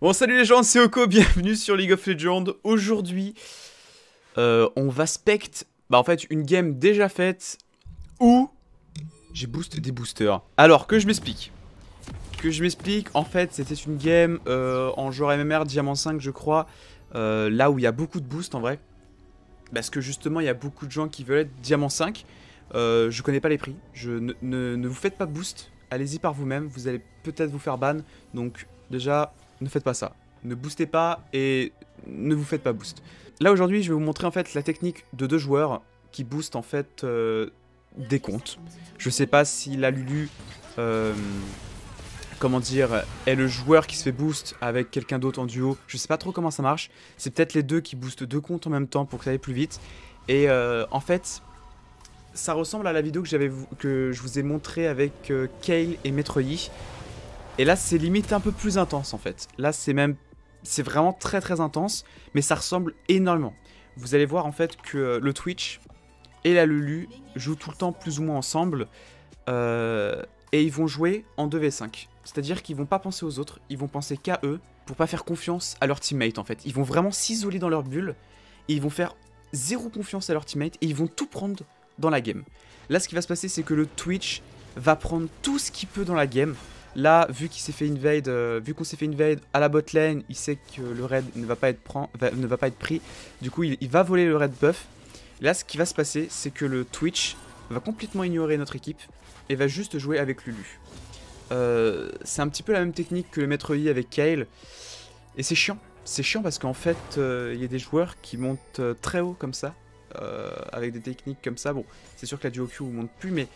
Bon, salut les gens, c'est Oko, bienvenue sur League of Legends. Aujourd'hui, on va spect, bah en fait, une game déjà faite où j'ai boosté des boosters. Alors, que je m'explique. En fait, c'était une game en genre MMR, Diamant 5, je crois, là où il y a beaucoup de boosts en vrai. Parce que justement, il y a beaucoup de gens qui veulent être Diamant 5. Je connais pas les prix. Ne vous faites pas boost. Allez-y par vous-même. Vous allez peut-être vous faire ban. Donc, déjà, ne faites pas ça. Ne boostez pas et ne vous faites pas boost. Là, aujourd'hui, je vais vous montrer en fait la technique de deux joueurs qui boostent en fait des comptes. Je sais pas si la Lulu, comment dire, est le joueur qui se fait boost avec quelqu'un d'autre en duo. Je sais pas trop comment ça marche. C'est peut-être les deux qui boostent deux comptes en même temps pour que ça aille plus vite. Et en fait, ça ressemble à la vidéo que je vous ai montré avec Kayle et Maître Yi. Et là, c'est limite un peu plus intense en fait. Là, c'est vraiment très très intense, mais ça ressemble énormément. Vous allez voir en fait que le Twitch et la Lulu jouent tout le temps plus ou moins ensemble. Et ils vont jouer en 2v5. C'est-à-dire qu'ils vont pas penser aux autres, ils vont penser qu'à eux pour pas faire confiance à leurs teammates en fait. Ils vont vraiment s'isoler dans leur bulle et ils vont faire zéro confiance à leurs teammates et ils vont tout prendre dans la game. Là, ce qui va se passer, c'est que le Twitch va prendre tout ce qu'il peut dans la game. Là, vu qu'on s'est fait invade, à la botlane, il sait que le raid ne va pas être, pris. Du coup, il va voler le raid buff. Là, ce qui va se passer, c'est que le Twitch va complètement ignorer notre équipe et va juste jouer avec Lulu. C'est un petit peu la même technique que le Maître Yi avec Kayle. Et c'est chiant. C'est chiant parce qu'en fait, il y a des joueurs qui montent très haut comme ça. Avec des techniques comme ça. Bon, c'est sûr que la duo Q ne monte plus, mais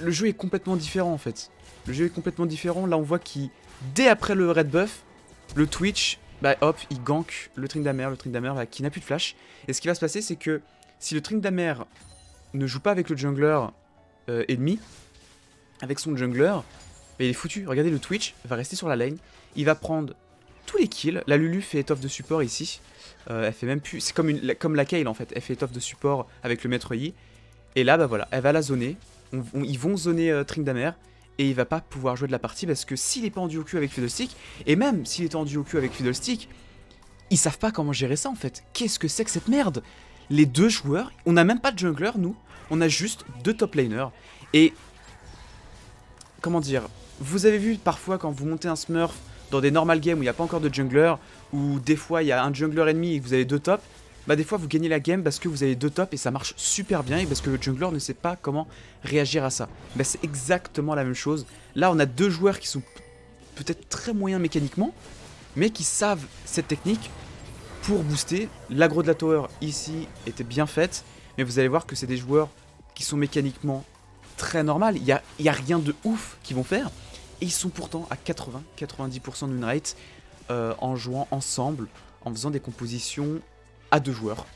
le jeu est complètement différent en fait. Le jeu est complètement différent. Là, on voit qu'il, dès après le raid buff, le Twitch, bah hop, il gank le Tryndamere. Le Tryndamere bah, qui n'a plus de flash. Et ce qui va se passer, c'est que si le Tryndamere ne joue pas avec le jungler ennemi, avec son jungler, bah, il est foutu. Regardez, le Twitch va rester sur la lane. Il va prendre tous les kills. La Lulu fait étoffe de support ici. Elle fait même plus. C'est comme la Kayle en fait. Elle fait étoffe de support avec le Maître Yi. Et là, bah voilà, elle va la zoner. Ils vont zoner Tryndamere. Et il va pas pouvoir jouer de la partie parce que s'il est pas en duo Q avec Fiddlestick, et même s'il est en duo Q avec Fiddlestick, ils savent pas comment gérer ça en fait. Qu'est-ce que c'est que cette merde? Les deux joueurs, on n'a même pas de jungler nous, on a juste deux top laners. Et comment dire, vous avez vu parfois quand vous montez un smurf dans des normal games où il n'y a pas encore de jungler, ou des fois il y a un jungler ennemi et vous avez deux tops, bah des fois vous gagnez la game parce que vous avez deux tops et ça marche super bien et parce que le jungler ne sait pas comment réagir à ça. Bah c'est exactement la même chose. Là on a deux joueurs qui sont peut-être très moyens mécaniquement, mais qui savent cette technique pour booster. L'aggro de la tower ici était bien faite, mais vous allez voir que c'est des joueurs qui sont mécaniquement très normales. Il n'y a rien de ouf qu'ils vont faire et ils sont pourtant à 80-90% de win rate en jouant ensemble, en faisant des compositions à deux joueurs.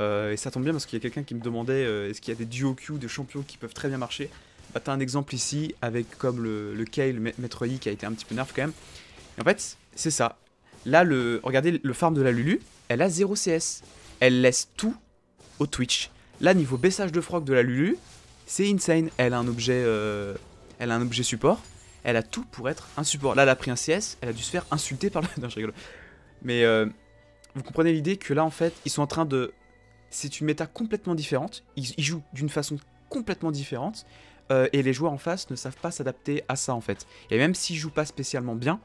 Et ça tombe bien parce qu'il y a quelqu'un qui me demandait est-ce qu'il y a des duo Q de champions qui peuvent très bien marcher. Bah t'as un exemple ici avec comme le Kayle, le Maître Yi qui a été un petit peu nerf quand même. Et en fait c'est ça. Là regardez le farm de la Lulu, elle a 0 CS. Elle laisse tout au Twitch. Là niveau baissage de frog de la Lulu, c'est insane. Elle a un objet support. Elle a tout pour être un support. Là elle a pris un CS, elle a dû se faire insulter par le... Non je rigole. Mais... vous comprenez l'idée que là en fait ils sont en train de... C'est une méta complètement différente, ils jouent d'une façon complètement différente et les joueurs en face ne savent pas s'adapter à ça en fait. Et même s'ils jouent pas spécialement bien,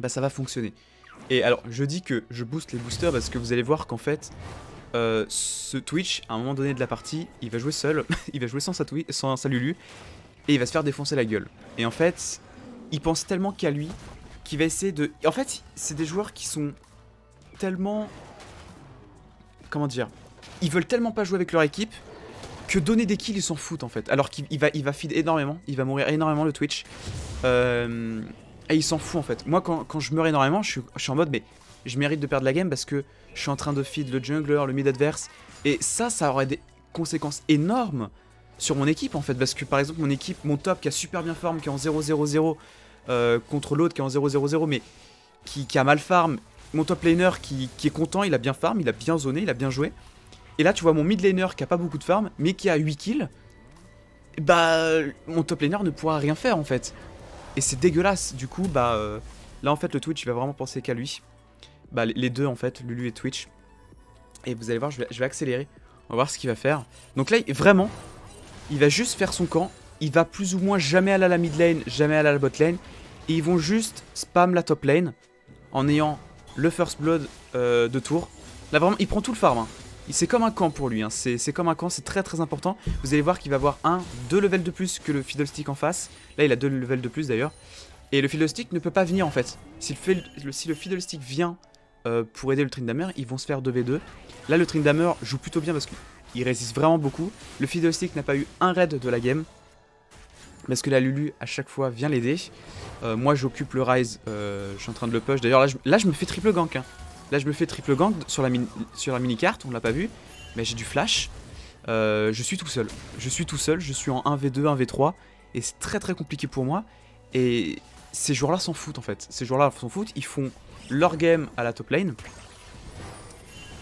bah ça va fonctionner. Et alors je dis que je booste les boosters parce que vous allez voir qu'en fait ce Twitch à un moment donné de la partie il va jouer seul, il va jouer sans sa Lulu et il va se faire défoncer la gueule. Et en fait il pense tellement qu'à lui qu'il va essayer de... En fait c'est des joueurs qui sont... tellement... Comment dire? Ils veulent tellement pas jouer avec leur équipe que donner des kills ils s'en foutent en fait. Alors qu'il va feed énormément, il va mourir énormément le Twitch. Et il s'en fout en fait. Moi quand je meurs énormément je suis en mode mais je mérite de perdre la game parce que je suis en train de feed le jungler, le mid adverse. Et ça aurait des conséquences énormes sur mon équipe en fait. Parce que par exemple mon équipe, mon top qui a super bien farm, qui est en 0-0-0 contre l'autre qui est en 0-0-0 mais qui a mal farm. Mon top laner qui est content, il a bien farm, il a bien zoné, il a bien joué. Et là tu vois mon mid laner qui a pas beaucoup de farm mais qui a 8 kills. Bah mon top laner ne pourra rien faire en fait. Et c'est dégueulasse. Du coup bah Là en fait le Twitch il va vraiment penser qu'à lui. Bah les deux en fait, Lulu et Twitch. Et vous allez voir, je vais accélérer. On va voir ce qu'il va faire. Donc là vraiment, il va juste faire son camp. Il va plus ou moins jamais aller à la mid lane, jamais aller à la bot lane. Et ils vont juste spam la top lane en ayant le first blood de tour. Là vraiment, il prend tout le farm. Hein. C'est comme un camp pour lui, hein. C'est comme un camp, c'est très très important. Vous allez voir qu'il va avoir 2 levels de plus que le Fiddlestick en face. Là il a 2 levels de plus d'ailleurs. Et le Fiddlestick ne peut pas venir en fait. Si le Fiddlestick vient pour aider le Tryndamere, ils vont se faire 2v2. Là le Tryndamere joue plutôt bien parce qu'il résiste vraiment beaucoup. Le Fiddlestick n'a pas eu un raid de la game. Parce que la Lulu à chaque fois vient l'aider. Moi j'occupe le Rise, je suis en train de le push. D'ailleurs là je me fais triple gank. Hein. Là je me fais triple gank sur la mini-carte, on l'a pas vu, mais j'ai du flash. Je suis tout seul. Je suis en 1v2, 1v3, et c'est très très compliqué pour moi. Et ces joueurs-là s'en foutent en fait. Ces joueurs-là s'en foutent, ils font leur game à la top lane.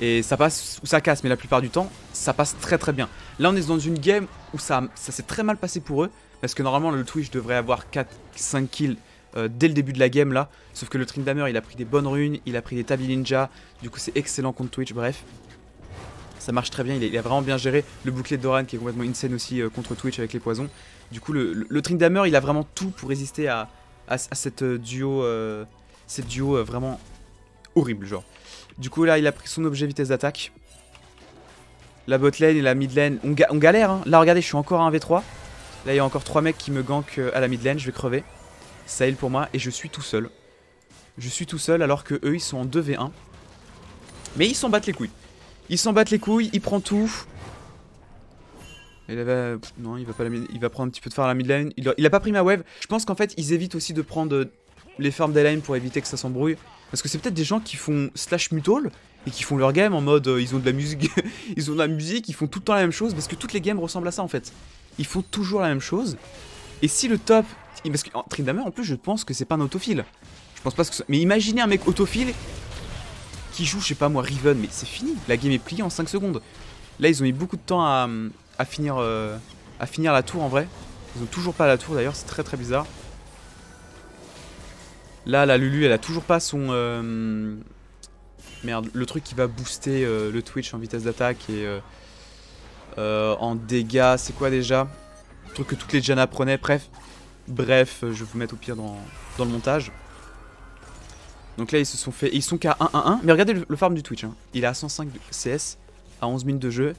Et ça passe ou ça casse, mais la plupart du temps, ça passe très très bien. Là on est dans une game où ça s'est très mal passé pour eux, parce que normalement le Twitch devrait avoir 4-5 kills. Dès le début de la game là, sauf que le Tryndamere il a pris des bonnes runes, il a pris des Tabi Ninja, du coup c'est excellent contre Twitch, bref. Ça marche très bien, il a vraiment bien géré le bouclier de Doran qui est complètement insane aussi contre Twitch avec les poisons. Du coup le Tryndamere il a vraiment tout pour résister à cette duo, vraiment horrible genre. Du coup là il a pris son objet vitesse d'attaque. La bot lane et la mid lane, on galère hein. Là regardez je suis encore à 1v3. Là il y a encore 3 mecs qui me gankent à la mid lane, je vais crever. Ça heal pour moi et je suis tout seul. Je suis tout seul alors que eux ils sont en 2v1. Mais ils s'en battent les couilles. Ils s'en battent les couilles, il prend tout. Et là, non, il va prendre un petit peu de farm à la mid lane. Il a pas pris ma wave. Je pense qu'en fait ils évitent aussi de prendre les farms des lane pour éviter que ça s'embrouille. Parce que c'est peut-être des gens qui font slash mutall et qui font leur game en mode ils ont de la musique. Ils ont de la musique, ils font tout le temps la même chose parce que toutes les games ressemblent à ça en fait. Ils font toujours la même chose. Et si le top. Parce que Tryndamere en plus je pense que c'est pas un autofile. Je pense pas que ça... Mais imaginez un mec autofile qui joue je sais pas moi Riven, mais c'est fini. La game est pliée en 5 secondes. Là ils ont mis beaucoup de temps à finir la tour en vrai. Ils ont toujours pas la tour d'ailleurs, c'est très très bizarre. Là la Lulu elle a toujours pas son merde, le truc qui va booster le Twitch en vitesse d'attaque et en dégâts. C'est quoi déjà? Le truc que toutes les Janna prenaient, bref. Bref, je vais vous mettre au pire dans le montage. Donc là, ils se sont fait. Ils sont qu'à 1-1-1. Mais regardez le farm du Twitch. Hein. Il est à 105 de CS, à 11 minutes de jeu.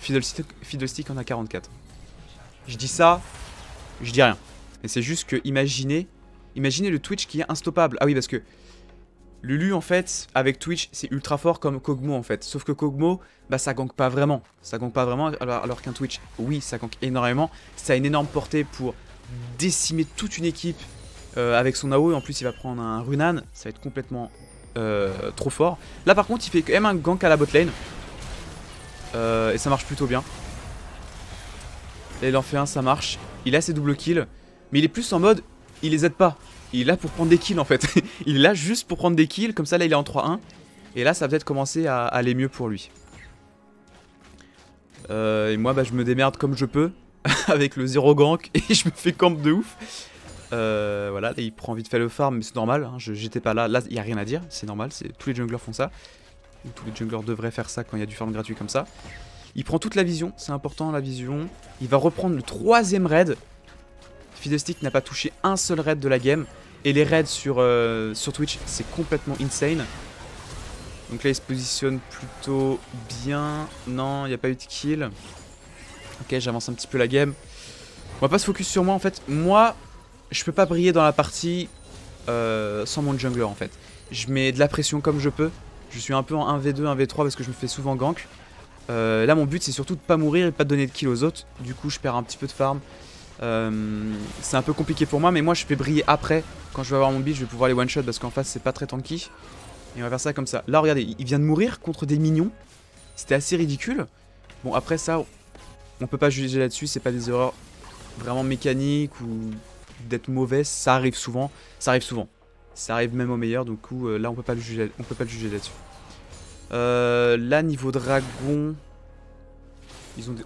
Fiddlestick en a 44. Je dis ça, je dis rien. Mais c'est juste que, imaginez le Twitch qui est instoppable. Ah oui, parce que Lulu, en fait, avec Twitch, c'est ultra fort comme Kog'Maw, en fait. Sauf que Kog'Maw, bah, ça gank pas vraiment. Ça gank pas vraiment, alors qu'un Twitch, oui, ça gank énormément. Ça a une énorme portée pour. Décimer toute une équipe avec son AoE, en plus il va prendre un Runaan, ça va être complètement trop fort. Là par contre il fait quand même un gank à la botlane et ça marche plutôt bien. Là il en fait un, ça marche, il a ses double kills, mais il est plus en mode, il les aide pas, il est là pour prendre des kills en fait. Il est là juste pour prendre des kills, comme ça là il est en 3-1, et là ça va peut-être commencer à aller mieux pour lui. Et moi bah, je me démerde comme je peux. Avec le 0 gank et je me fais camp de ouf. Voilà, là, il prend vite fait le farm, mais c'est normal, hein, j'étais pas là, il n'y a rien à dire, c'est normal, tous les junglers font ça. Tous les junglers devraient faire ça quand il y a du farm gratuit comme ça. Il prend toute la vision, c'est important la vision. Il va reprendre le 3ème raid. Fiddlestick n'a pas touché un seul raid de la game. Et les raids sur Twitch, c'est complètement insane. Donc là, il se positionne plutôt bien. Non, il n'y a pas eu de kill. Ok, j'avance un petit peu la game. On va pas se focus sur moi en fait. Moi, je peux pas briller dans la partie sans mon jungler en fait. Je mets de la pression comme je peux. Je suis un peu en 1v2, 1v3 parce que je me fais souvent gank. Là, mon but c'est surtout de pas mourir et de pas donner de kill aux autres. Du coup, je perds un petit peu de farm. C'est un peu compliqué pour moi, mais moi je vais briller après. Quand je vais avoir mon beat, je vais pouvoir les one-shot parce qu'en face c'est pas très tanky. Et on va faire ça comme ça. Là, regardez, il vient de mourir contre des minions. C'était assez ridicule. Bon, après ça. On peut pas juger là-dessus, c'est pas des erreurs vraiment mécaniques ou d'être mauvaises, ça arrive souvent, ça arrive même au meilleur, donc là on peut pas le juger, là-dessus. Là niveau dragon,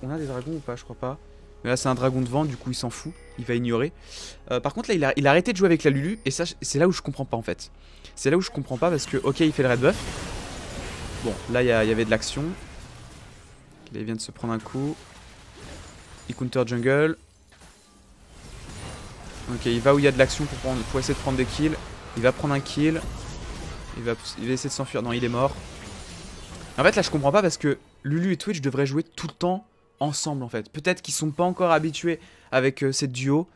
on a des dragons ou pas? Je crois pas. Mais là c'est un dragon de vent, du coup il s'en fout, il va ignorer. Par contre là il a arrêté de jouer avec la Lulu, et ça c'est là où je comprends pas en fait. C'est là où je comprends pas parce que ok il fait le red buff. Bon là il y avait de l'action. Là il vient de se prendre un coup. Il counter jungle. Ok, il va où il y a de l'action pour essayer de prendre des kills. Il va prendre un kill. Il va essayer de s'enfuir. Non, il est mort. En fait, là, je comprends pas parce que Lulu et Twitch devraient jouer tout le temps ensemble, en fait. Peut-être qu'ils sont pas encore habitués avec ces duos,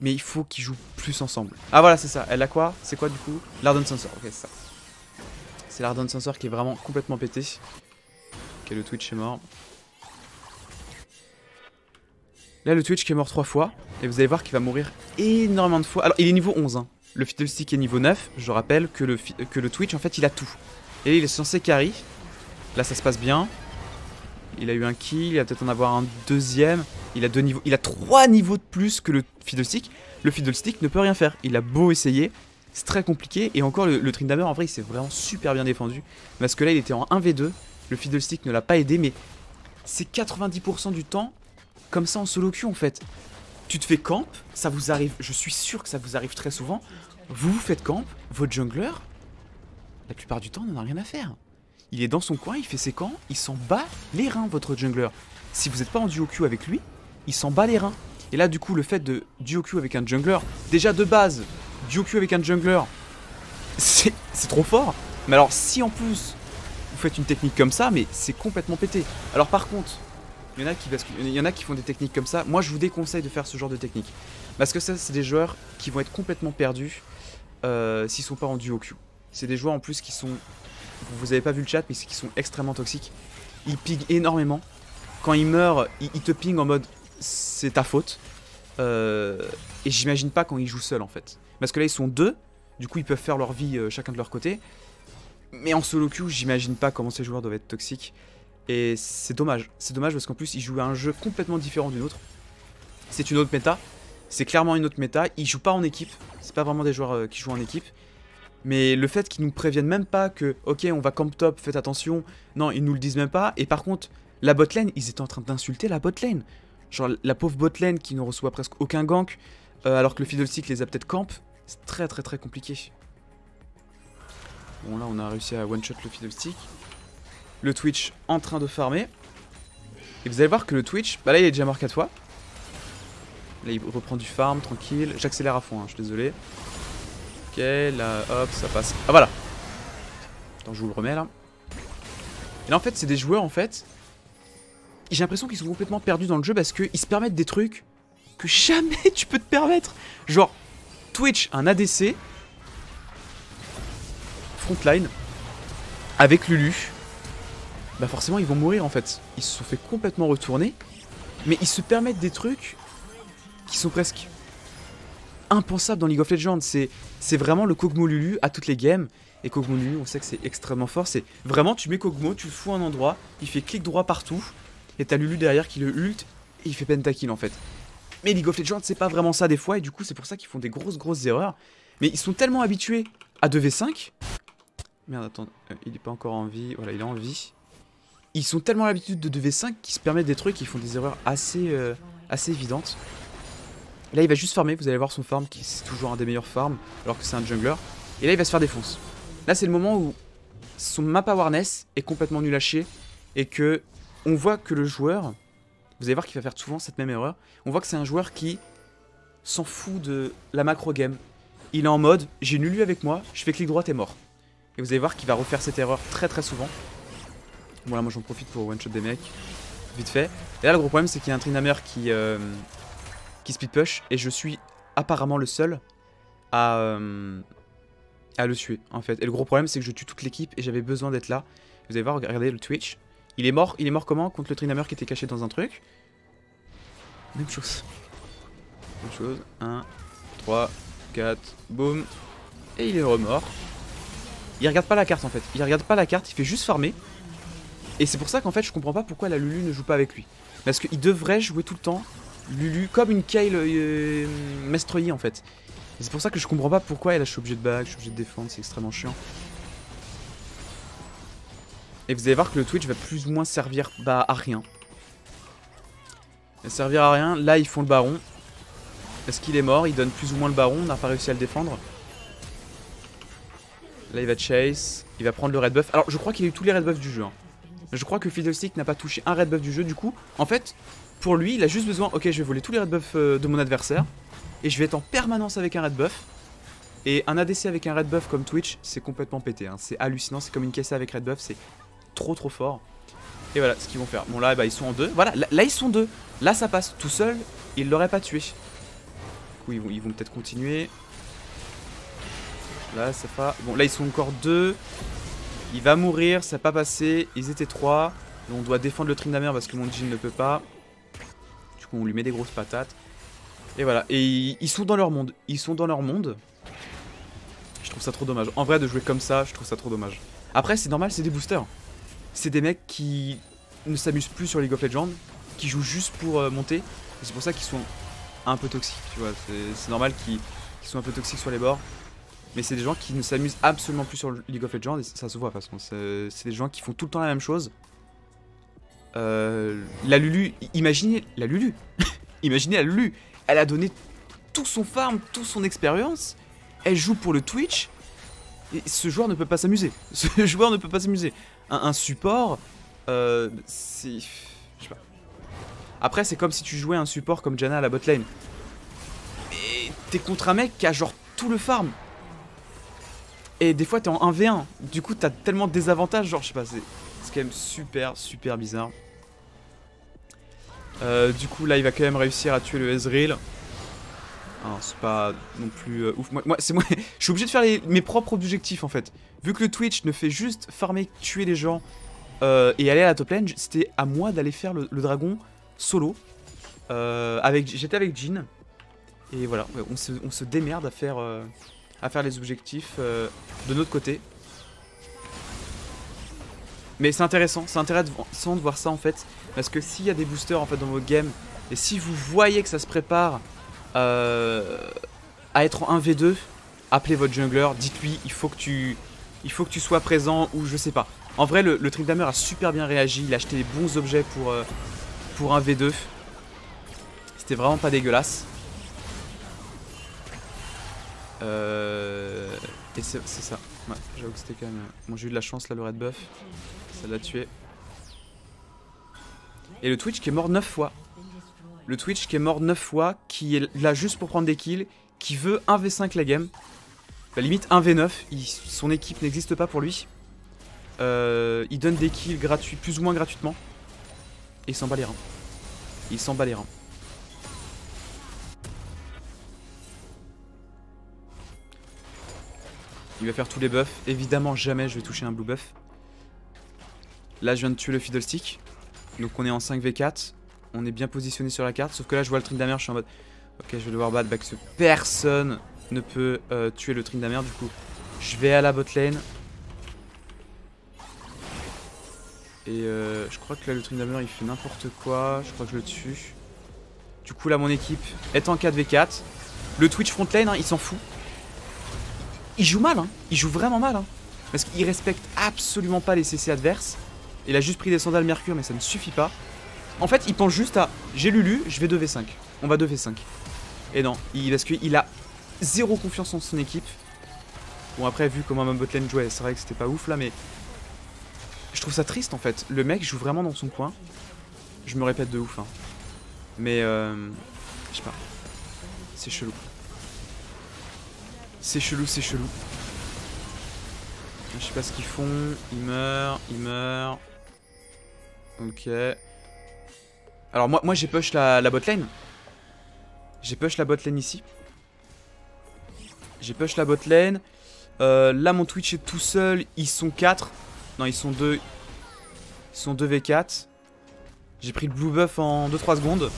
mais il faut qu'ils jouent plus ensemble. Ah, voilà, c'est ça. Elle a quoi? C'est quoi, du coup? L'Ardent Sensor. Ok, c'est ça. C'est l'Ardent Sensor qui est vraiment complètement pété. Ok, le Twitch est mort. Là, le Twitch qui est mort 3 fois. Et vous allez voir qu'il va mourir énormément de fois. Alors, il est niveau 11. Hein. Le Fiddlestick est niveau 9. Je rappelle que le Twitch, en fait, il a tout. Et là, il est censé carry. Là, ça se passe bien. Il a eu un kill. Il va peut-être en avoir un deuxième. Il a 2 niveaux. Il a 3 niveaux de plus que le Fiddlestick. Le Fiddlestick ne peut rien faire. Il a beau essayer. C'est très compliqué. Et encore, le Tryndamere, en vrai, il s'est vraiment super bien défendu. Parce que là, il était en 1v2. Le Fiddlestick ne l'a pas aidé. Mais c'est 90% du temps. Comme ça en solo queue en fait. Tu te fais camp, ça vous arrive, je suis sûr que ça vous arrive très souvent. Vous vous faites camp, votre jungler, la plupart du temps n'en a rien à faire. Il est dans son coin, il fait ses camps, il s'en bat les reins votre jungler. Si vous n'êtes pas en duo queue avec lui, il s'en bat les reins. Et là du coup le fait de duo queue avec un jungler, déjà de base, duo queue avec un jungler, c'est trop fort. Mais alors si en plus vous faites une technique comme ça, mais c'est complètement pété. Alors par contre... Il y en a qui font des techniques comme ça. Moi, je vous déconseille de faire ce genre de technique. Parce que ça, c'est des joueurs qui vont être complètement perdus s'ils sont pas en duo queue. C'est des joueurs en plus qui sont... Vous avez pas vu le chat, mais qui sont extrêmement toxiques. Ils pingent énormément. Quand ils meurent, ils te pingent en mode c'est ta faute. Et j'imagine pas quand ils jouent seuls en fait. Parce que là, ils sont deux. Du coup, ils peuvent faire leur vie chacun de leur côté. Mais en solo queue, j'imagine pas comment ces joueurs doivent être toxiques. Et c'est dommage parce qu'en plus ils jouent à un jeu complètement différent d'une autre. C'est une autre méta, c'est clairement une autre méta, ils jouent pas en équipe, c'est pas vraiment des joueurs qui jouent en équipe. Mais le fait qu'ils nous préviennent même pas que ok on va camp top, faites attention, non ils nous le disent même pas. Et par contre la botlane, ils étaient en train d'insulter la botlane. Genre la pauvre botlane qui ne reçoit presque aucun gank, alors que le Fiddlestick les a peut-être camp, c'est très compliqué. Bon là on a réussi à one shot le Fiddlestick. Le Twitch en train de farmer. Et vous allez voir que le Twitch, bah là il est déjà mort 4 fois. Là il reprend du farm, tranquille. J'accélère à fond, hein, je suis désolé. Ok, là hop, ça passe. Ah voilà. Attends, je vous le remets là. Et là en fait, c'est des joueurs en fait. J'ai l'impression qu'ils sont complètement perdus dans le jeu parce qu'ils se permettent des trucs que jamais tu peux te permettre. Genre, Twitch, un ADC. Frontline. Avec Lulu. Bah forcément ils vont mourir en fait. Ils se sont fait complètement retourner. Mais ils se permettent des trucs qui sont presque impensables dans League of Legends. C'est vraiment le Kog'Maw Lulu à toutes les games. Et Kog'Maw Lulu on sait que c'est extrêmement fort. C'est vraiment tu mets Kog'Maw, tu le fous à un endroit, il fait clic droit partout. Et t'as Lulu derrière qui le ult et il fait pentakill en fait. Mais League of Legends c'est pas vraiment ça des fois. Et du coup c'est pour ça qu'ils font des grosses erreurs. Mais ils sont tellement habitués à 2v5. Merde attends, il est pas encore en vie. Voilà il est en vie. Ils sont tellement à l'habitude de 2v5 qu'ils se permettent des trucs, ils font des erreurs assez évidentes. Là il va juste farmer, vous allez voir son farm qui c'est toujours un des meilleurs farms alors que c'est un jungler. Et là il va se faire défoncer. Là c'est le moment où son map awareness est complètement nul à chier. Et que on voit que le joueur, vous allez voir qu'il va faire souvent cette même erreur. On voit que c'est un joueur qui s'en fout de la macro game. Il est en mode j'ai une Lulu avec moi, je fais clic droit et mort. Et vous allez voir qu'il va refaire cette erreur très souvent. Voilà, moi j'en profite pour one shot des mecs, vite fait. Et là le gros problème c'est qu'il y a un Tryndamere qui speed push et je suis apparemment le seul à le tuer en fait. Et le gros problème c'est que je tue toute l'équipe et j'avais besoin d'être là. Vous allez voir, regardez le Twitch, il est mort comment? Contre le Tryndamere qui était caché dans un truc. Même chose, 1, 3, 4, boum. Et il est remort. Il regarde pas la carte en fait, il fait juste farmer. Et c'est pour ça qu'en fait je comprends pas pourquoi la Lulu ne joue pas avec lui. Parce qu'il devrait jouer tout le temps Lulu comme une Kayle Maître Yi en fait. C'est pour ça que je comprends pas pourquoi. Et là je suis obligé de back, je suis obligé de défendre, c'est extrêmement chiant. Et vous allez voir que le Twitch va plus ou moins servir bah, à rien. ne servira à rien. Là, ils font le baron. Est-ce qu'il est mort? Il donne plus ou moins le baron. On n'a pas réussi à le défendre. Là, il va chase. Il va prendre le red buff. Alors, je crois qu'il a eu tous les red buffs du jeu. Hein. Je crois que Fiddlestick n'a pas touché un red buff du jeu. Du coup, en fait, pour lui, il a juste besoin... Ok, je vais voler tous les red buffs de mon adversaire. Et je vais être en permanence avec un red buff. Et un ADC avec un red buff comme Twitch, c'est complètement pété. Hein. C'est hallucinant. C'est comme une caisse avec red buff. C'est trop, trop fort. Et voilà ce qu'ils vont faire. Bon, là, bah, ils sont en deux. Voilà, là, ils sont deux. Là, ça passe. Tout seul, ils l'auraient pas tué. Du coup, ils vont peut-être continuer. Là, ça va. Bon, là, ils sont encore deux. Il va mourir, ça n'a pas passé. Ils étaient trois. On doit défendre le Tryndamere parce que mon Jhin ne peut pas. Du coup, on lui met des grosses patates. Et voilà. Et ils sont dans leur monde. Ils sont dans leur monde. Je trouve ça trop dommage. En vrai, de jouer comme ça, je trouve ça trop dommage. Après, c'est normal, c'est des boosters. C'est des mecs qui ne s'amusent plus sur League of Legends, qui jouent juste pour monter. C'est pour ça qu'ils sont un peu toxiques. Tu vois, c'est normal qu'ils soient un peu toxiques sur les bords. Mais c'est des gens qui ne s'amusent absolument plus sur League of Legends et ça se voit de toute façon. C'est des gens qui font tout le temps la même chose. La Lulu, imaginez la Lulu. Imaginez la Lulu. Elle a donné tout son farm, toute son expérience. Elle joue pour le Twitch. Et ce joueur ne peut pas s'amuser. Ce joueur ne peut pas s'amuser. Un support, c'est... Je sais pas. Après, c'est comme si tu jouais un support comme Janna à la botlane. Mais t'es contre un mec qui a genre tout le farm. Et des fois t'es en 1v1, du coup t'as tellement de désavantages, genre je sais pas, c'est quand même super super bizarre. Du coup là il va quand même réussir à tuer le Ezreal. C'est pas non plus ouf, moi je suis obligé de faire mes propres objectifs en fait. Vu que le Twitch ne fait juste farmer, tuer les gens et aller à la top lane, c'était à moi d'aller faire le dragon solo. J'étais avec Jhin, et voilà, on se démerde à faire les objectifs de notre côté. Mais c'est intéressant de voir ça en fait, parce que s'il y a des boosters en fait dans votre game, et si vous voyez que ça se prépare à être en 1v2, appelez votre jungler, dites-lui il faut que tu sois présent, ou je sais pas. En vrai le Tryndamere a super bien réagi, il a acheté les bons objets pour 1v2, c'était vraiment pas dégueulasse. Et c'est ça, ouais, j'avoue que c'était quand même... Bon, j'ai eu de la chance là, le red buff, ça l'a tué. Et le Twitch qui est mort 9 fois. Le Twitch qui est mort 9 fois, qui est là juste pour prendre des kills, qui veut 1v5 la game. Bah, limite 1v9, son équipe n'existe pas pour lui. Il donne des kills gratuits, plus ou moins gratuitement. Et il s'en bat les reins. Il s'en bat les reins. Il va faire tous les buffs. Évidemment, jamais je vais toucher un blue buff. Là, je viens de tuer le Fiddlestick. Donc, on est en 5v4. On est bien positionné sur la carte. Sauf que là, je vois le Tryndamere. Je suis en mode... Ok, je vais devoir battre back. Personne ne peut tuer le Tryndamere. Du coup, je vais à la bot lane. Et je crois que là, le Tryndamere, il fait n'importe quoi. Je crois que je le tue. Du coup, là, mon équipe est en 4v4. Le Twitch front lane, hein, il s'en fout. Il joue mal, hein. Il joue vraiment mal, hein. Parce qu'il respecte absolument pas les CC adverses. Il a juste pris des sandales mercure, mais ça ne suffit pas. En fait, il pense juste à... J'ai Lulu, je vais 2v5. On va 2v5. Et non, parce qu'il a zéro confiance en son équipe. Bon, après, vu comment ma botlane jouait, c'est vrai que c'était pas ouf, là, mais... Je trouve ça triste, en fait. Le mec joue vraiment dans son coin. Je me répète de ouf, hein. Mais, je sais pas. C'est chelou. C'est chelou, c'est chelou. Je sais pas ce qu'ils font. Ils meurent, ils meurent. Ok. Alors moi j'ai push la botlane. J'ai push la botlane ici. J'ai push la botlane. Là mon Twitch est tout seul. Ils sont 4. Non, ils sont 2. Ils sont 2v4. J'ai pris le blue buff en 2-3 secondes.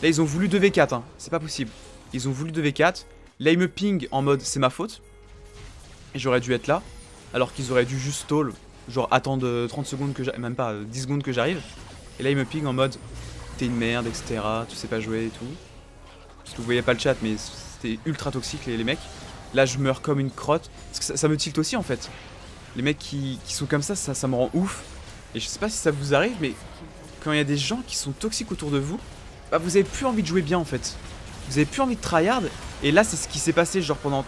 Là ils ont voulu 2v4, hein. C'est pas possible. Ils ont voulu 2v4. Là il me ping en mode c'est ma faute. Et j'aurais dû être là. Alors qu'ils auraient dû juste stall. Genre attendre 30 secondes que j'arrive. Même pas 10 secondes que j'arrive. Et là il me ping en mode t'es une merde, etc. Tu sais pas jouer et tout. Parce que vous voyez pas le chat, mais c'était ultra toxique les mecs. Là je meurs comme une crotte. Parce que ça me tilte aussi en fait. Les mecs qui sont comme ça, ça me rend ouf. Et je sais pas si ça vous arrive, mais quand il y a des gens qui sont toxiques autour de vous, bah vous avez plus envie de jouer bien en fait. Vous avez plus envie de tryhard. Et là c'est ce qui s'est passé, genre pendant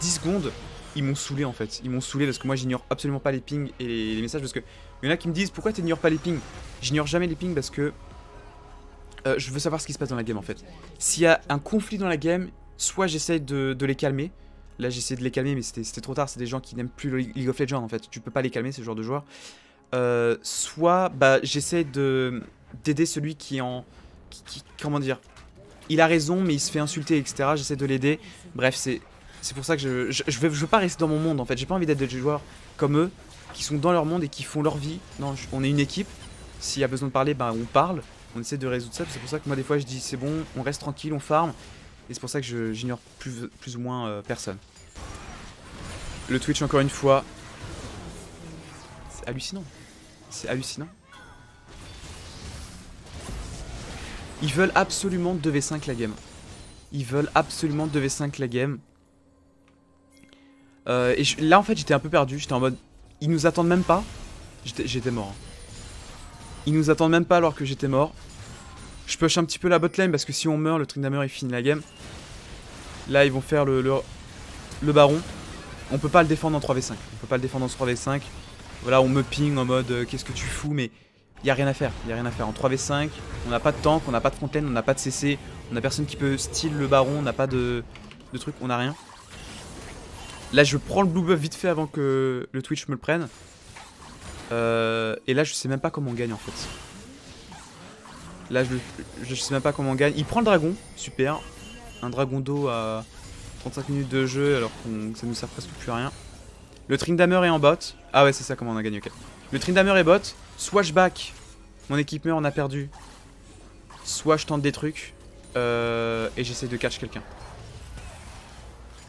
10 secondes, ils m'ont saoulé en fait. Ils m'ont saoulé parce que moi j'ignore absolument pas les pings et les messages, parce que il y en a qui me disent pourquoi tu n'ignores pas les pings. J'ignore jamais les pings parce que je veux savoir ce qui se passe dans la game en fait. S'il y a un conflit dans la game, soit j'essaye de les calmer. Là j'ai essayé de les calmer mais c'était trop tard, c'est des gens qui n'aiment plus League of Legends en fait. Tu peux pas les calmer ce genre de joueurs. Soit bah, j'essaie d'aider celui qui est en... comment dire, il a raison mais il se fait insulter etc. J'essaie de l'aider. Bref c'est pour ça que je veux pas rester dans mon monde en fait. J'ai pas envie d'être des joueurs comme eux qui sont dans leur monde et qui font leur vie. Non, on est une équipe. S'il y a besoin de parler, bah, on parle. On essaie de résoudre ça. C'est pour ça que moi des fois je dis c'est bon, on reste tranquille, on farm. Et c'est pour ça que j'ignore plus ou moins personne. Le Twitch encore une fois. C'est hallucinant. C'est hallucinant. Ils veulent absolument 2v5 la game. Ils veulent absolument 2v5 la game. Et là en fait j'étais un peu perdu. J'étais en mode, ils nous attendent même pas. J'étais mort. Ils nous attendent même pas alors que j'étais mort. Je push un petit peu la botlane parce que si on meurt, le Tryndamere il finit la game. Là ils vont faire le baron. On peut pas le défendre en 3v5. On peut pas le défendre en 3v5. Voilà, on me ping en mode qu'est-ce que tu fous, mais il y a rien à faire. Il y a rien à faire en 3v5. On n'a pas de tank, on n'a pas de frontlane, on n'a pas de CC, on a personne qui peut steal le baron, on n'a pas de truc, on n'a rien. Là je prends le blue buff vite fait avant que le Twitch me le prenne. Et là je sais même pas comment on gagne en fait. Là je sais même pas comment on gagne. Il prend le dragon, super. Un dragon d'eau à 35 minutes de jeu alors que ça nous sert presque plus à rien. Le Tryndamere est en bot. Ah ouais c'est ça comment on a gagné, ok. Le Tryndamere est bot, soit je back, mon équipe meurt, on a perdu. Soit je tente des trucs et j'essaie de catch quelqu'un.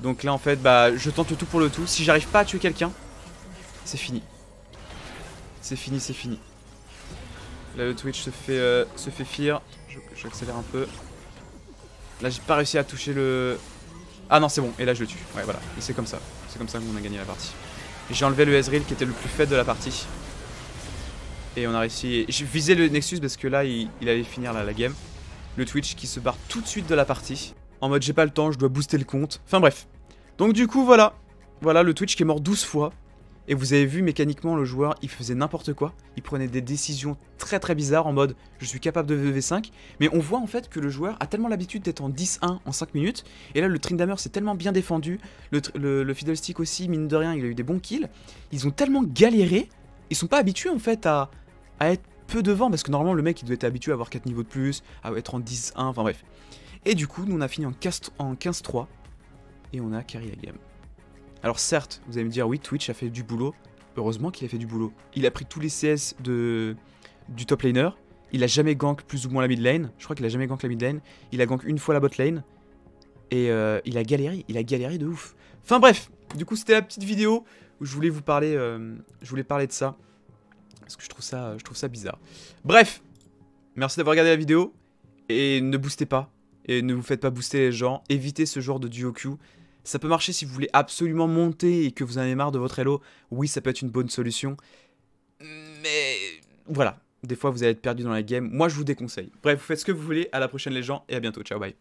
Donc là en fait bah je tente le tout pour le tout. Si j'arrive pas à tuer quelqu'un, c'est fini. C'est fini, c'est fini. Là le Twitch se fait fear. J'accélère un peu. Là j'ai pas réussi à toucher le... Ah non c'est bon, et là je le tue. Ouais voilà, et c'est comme ça. C'est comme ça qu'on a gagné la partie. J'ai enlevé le Ezreal qui était le plus faible de la partie. Et on a réussi... J'ai visé le Nexus parce que là il allait finir la game. Le Twitch qui se barre tout de suite de la partie. En mode j'ai pas le temps, je dois booster le compte. Enfin bref. Donc du coup voilà. Voilà le Twitch qui est mort 12 fois. Et vous avez vu mécaniquement le joueur il faisait n'importe quoi. Il prenait des décisions très très bizarres en mode je suis capable de 2v5. Mais on voit en fait que le joueur a tellement l'habitude d'être en 10-1 en 5 minutes. Et là le Tryndamere s'est tellement bien défendu. Le Fiddlestick aussi mine de rien il a eu des bons kills. Ils ont tellement galéré. Ils sont pas habitués en fait à être peu devant. Parce que normalement le mec il doit être habitué à avoir 4 niveaux de plus. À être en 10-1, enfin bref. Et du coup nous on a fini en 15-3. Et on a carry la game. Alors certes, vous allez me dire, oui, Twitch a fait du boulot. Heureusement qu'il a fait du boulot. Il a pris tous les CS du top laner. Il a jamais gank plus ou moins la mid lane. Je crois qu'il a jamais gank la mid lane. Il a gank une fois la bot lane. Et il a galéré. Il a galéré de ouf. Enfin bref, du coup c'était la petite vidéo où je voulais vous parler. Je voulais parler de ça. Parce que je trouve ça bizarre. Bref, merci d'avoir regardé la vidéo. Et ne boostez pas. Et ne vous faites pas booster les gens. Évitez ce genre de duo queue. Ça peut marcher si vous voulez absolument monter et que vous en avez marre de votre elo. Oui, ça peut être une bonne solution. Mais voilà, des fois vous allez être perdu dans la game. Moi, je vous déconseille. Bref, vous faites ce que vous voulez. À la prochaine les gens et à bientôt. Ciao, bye.